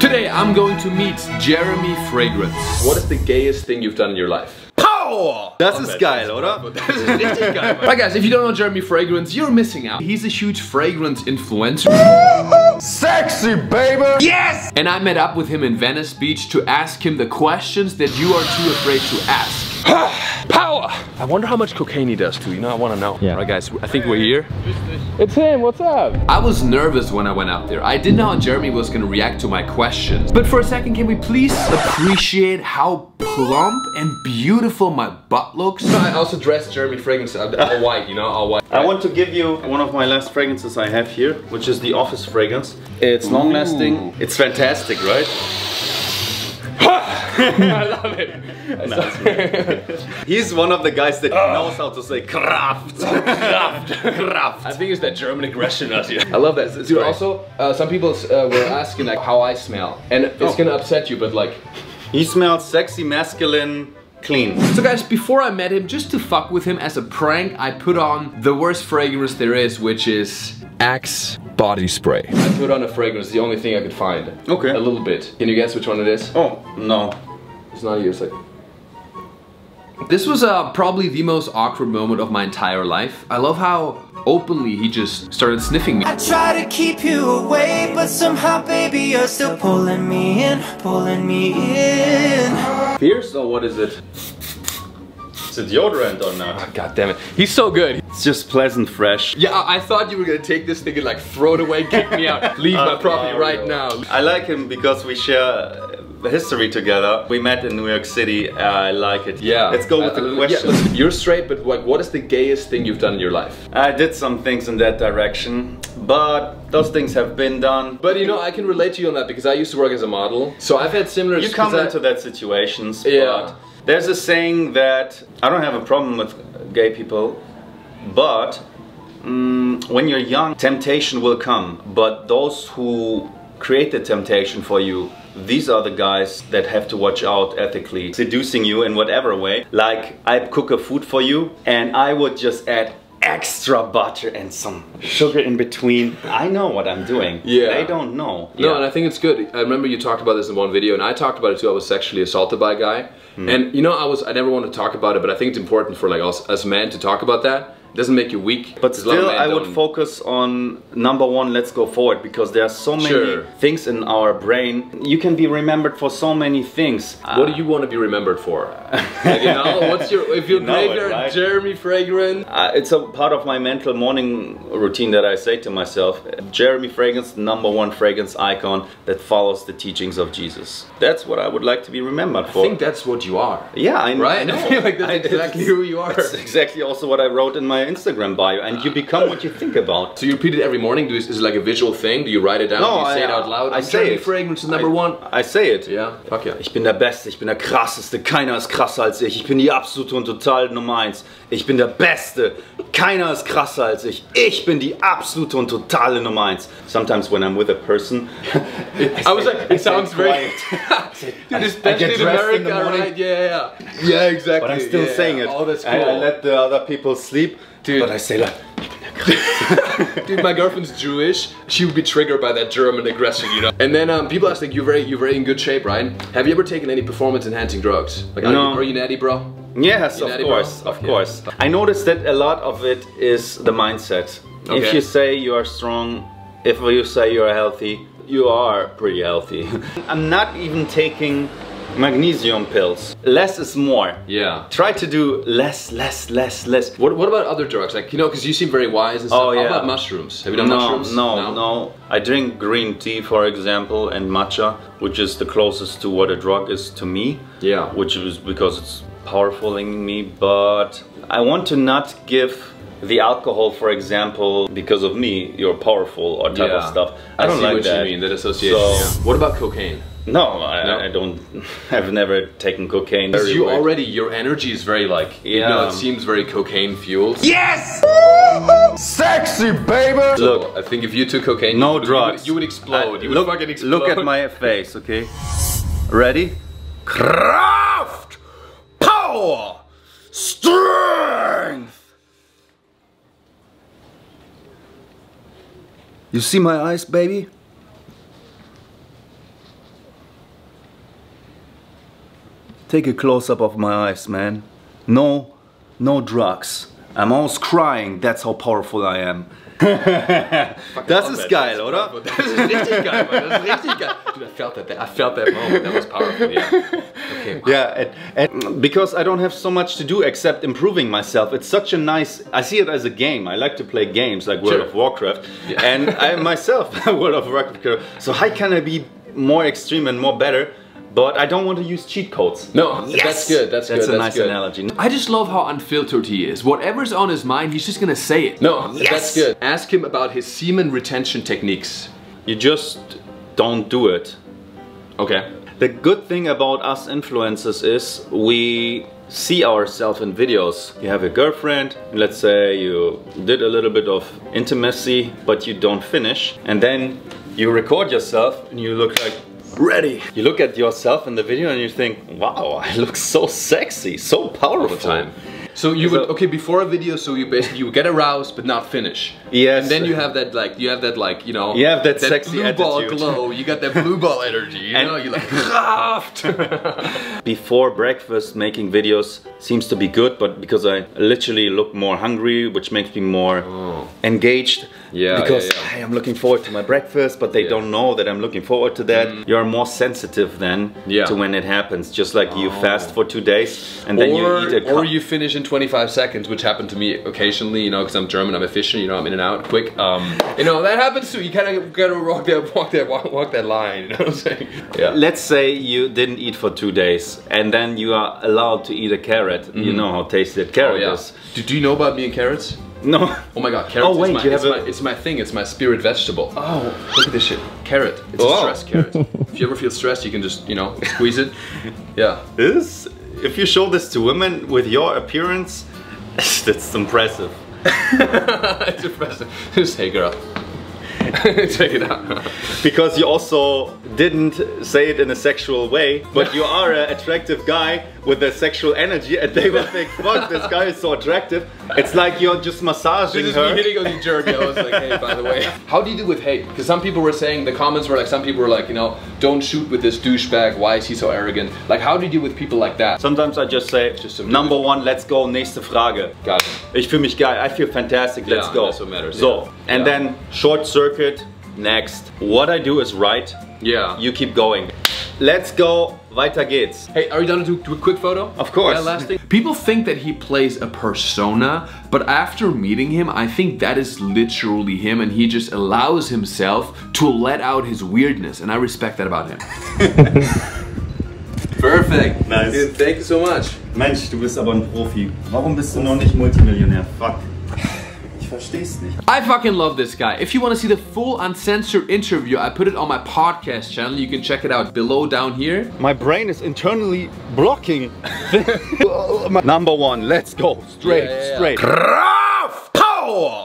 Today I'm going to meet Jeremy Fragrance. What is the gayest thing you've done in your life? Pow! Das ist geil, oder? Das ist richtig geil. Right guys, if you don't know Jeremy Fragrance, you're missing out. He's a huge fragrance influencer. Sexy baby! Yes! And I met up with him in Venice Beach to ask him the questions that you are too afraid to ask. Power! I wonder how much cocaine he does too, you know, I wanna know. Yeah. Right guys, I think we're here. It's him, what's up? I was nervous when I went out there. I didn't know how Jeremy was gonna react to my questions. But for a second, can we please appreciate how plump and beautiful my butt looks? I also dressed Jeremy Fragrance, all white, you know, all white. I want to give you one of my last fragrances I have here, which is the Office fragrance. It's long lasting. It's fantastic, right? I love it. Nice. He's one of the guys that knows how to say Kraft, Kraft, Kraft. I think it's that German aggression out here. I love that. Dude, great. Also, some people were asking like how I smell. And it's gonna upset you, but like... He smells sexy, masculine, clean. So guys, before I met him, just to fuck with him as a prank, I put on the worst fragrance there is, which is Axe body spray. I put on a fragrance, the only thing I could find. Okay. A little bit. Can you guess which one it is? Oh, no. It's not yours. Like... This was probably the most awkward moment of my entire life. I love how openly he just started sniffing me. I try to keep you away, but somehow, baby, you're still pulling me in, pulling me in. Fierce or what is it? Is it deodorant or not? Oh, God damn it. He's so good. It's just pleasant, fresh. Yeah, I thought you were gonna take this thing and like throw it away, kick me out, leave my property right now. I like him because we share history together. We met in New York City. I like it. Yeah. Let's go with the question. Yeah, you're straight, but like, what is the gayest thing you've done in your life? I did some things in that direction, but those things have been done. But you know, I can relate to you on that because I used to work as a model. So I've had similar... You come into that situations, but yeah. There's a saying that I don't have a problem with gay people, but when you're young, temptation will come. But those who create the temptation for you, these are the guys that have to watch out ethically, seducing you in whatever way. Like, I cook a food for you and I would just add extra butter and some sugar in between. I know what I'm doing. Yeah. They don't know. No, yeah. And I think it's good. I remember you talked about this in one video and I talked about it too. I was sexually assaulted by a guy. Mm. And you know, I never want to talk about it, but I think it's important for like us as men to talk about that. Doesn't make you weak. But still, I would focus on number one, let's go forward, because there are so many things in our brain. You can be remembered for so many things. What do you want to be remembered for? Like, you know, what's your, if you're graveyard, right? Jeremy Fragrance? It's a part of my mental morning routine that I say to myself, Jeremy Fragrance, number one fragrance icon that follows the teachings of Jesus. That's what I would like to be remembered for. I think that's what you are. Yeah, I know. Right? I know. I feel like that's exactly who you are. That's exactly also what I wrote in my Instagram bio, and you become what you think about. So you repeat it every morning? Is it like a visual thing? Do you write it down? No, do you say it out loud? I say Jeremy Fragrance is number one. I say it. Yeah. Fuck yeah. Ich bin der Beste, ich bin der Krasseste, keiner ist krasser als ich. Ich bin die absolute und total Nummer 1. Ich bin der Beste, keiner ist krasser als ich. Ich bin die absolute und totale Nummer 1. Sometimes when I'm with a person, I was like, it sounds very... Dude, especially in America, right? Yeah, yeah. Yeah, exactly. But I'm still saying it. Oh, that's cool. I let the other people sleep. Dude. But I say like, dude, my girlfriend's Jewish. She would be triggered by that German aggression, you know. And then people ask like, you're very in good shape, right? Have you ever taken any performance-enhancing drugs? Like, are you natty, bro? Yes, of course, of course. I noticed that a lot of it is the mindset. Okay. If you say you are strong, if you say you are healthy, you are pretty healthy. I'm not even taking magnesium pills. Less is more. Yeah. Try to do less, less, less, less. What about other drugs? Like, you know, because you seem very wise and stuff. Oh, yeah. How about mushrooms? Have you done mushrooms? No. I drink green tea, for example, and matcha, which is the closest to what a drug is to me. Yeah. Which is because it's powerful in me, but I want to not give the alcohol, for example, because of me, you're powerful or type of stuff. I don't see like what that. You mean, that association. So, yeah. What about cocaine? No, I don't. I've never taken cocaine. Because you already, your energy is very like, you know, it seems very cocaine fueled. Yes! Sexy baby! Look, I think if you took cocaine, drugs. You would explode. You would fucking explode. Look at my face, okay? Ready? Kraft! Power! Strength! You see my eyes, baby? Take a close-up of my eyes, man. No drugs. I'm almost crying, that's how powerful I am. Das ist geil, oder? Das ist richtig geil, man. Das ist richtig geil. Dude, I felt that moment. That was powerful, yeah. Okay, wow. Yeah, and because I don't have so much to do except improving myself. It's such a nice, I see it as a game. I like to play games like World of Warcraft. Yeah. And I myself, World of Warcraft. So how can I be more extreme and more better? But I don't want to use cheat codes. No, yes! That's a nice analogy. I just love how unfiltered he is. Whatever's on his mind, he's just gonna say it. No, yes! That's good. Ask him about his semen retention techniques. You just don't do it. Okay. The good thing about us influencers is we see ourselves in videos. You have a girlfriend, let's say you did a little bit of intimacy, but you don't finish. And then you record yourself and you look like ready. You look at yourself in the video and you think, wow, I look so sexy, so powerful. All the time. So you would, okay, before a video, so you basically, you get aroused but not finish. Yes. And then you have that, you know. You have that sexy blue ball attitude. Glow, you got that blue ball energy, you know, you're like, raft. Before breakfast, making videos seems to be good, but because I literally look more hungry, which makes me more engaged. Yeah. Because I am looking forward to my breakfast, but they don't know that I'm looking forward to that. Mm. You're more sensitive then to when it happens, just like you fast for 2 days and then you eat a cup. Or you finish in 25 seconds, which happened to me occasionally, you know, because I'm German, I'm efficient, you know, I'm in and out quick. You know, that happens too. You kind of gotta walk that line, you know what I'm saying? Yeah. Let's say you didn't eat for 2 days and then you are allowed to eat a carrot. Mm-hmm. You know how tasty that carrot is. Do you know about me and carrots? No. Oh my god, carrots, it's my thing, it's my spirit vegetable. Oh, look at this shit. Carrot, it's a stress carrot. If you ever feel stressed, you can just, you know, squeeze it. Yeah. If you show this to women with your appearance, that's impressive. It's impressive. Just take her out. Take it out. Because you also didn't say it in a sexual way, but you are an attractive guy with a sexual energy, and they will think, fuck, this guy is so attractive. It's like you're just massaging her. This is me hitting on the jerky. I was like, hey, by the way. How do you do with hate? Because some people were saying, the comments were like, some people were like, you know, don't shoot with this douchebag, why is he so arrogant? Like, how do you deal with people like that? Sometimes I just say, number one, let's go, nächste Frage. Got it. Ich fühle mich geil, I feel fantastic, let's go. That's what matters. So, and then short circuit, next. What I do is right. Yeah. You keep going. Let's go, weiter geht's. Hey, are you done to do a quick photo? Of course. Yeah, last thing. People think that he plays a persona, but after meeting him, I think that is literally him, and he just allows himself to let out his weirdness, and I respect that about him. Perfect. Nice. Dude, thank you so much. Mensch, du bist aber ein Profi. Warum bist du noch nicht Multimillionär? Fuck. I fucking love this guy. If you want to see the full uncensored interview, I put it on my podcast channel. You can check it out below down here. My brain is internally blocking. Number one, let's go straight. Kraft Power!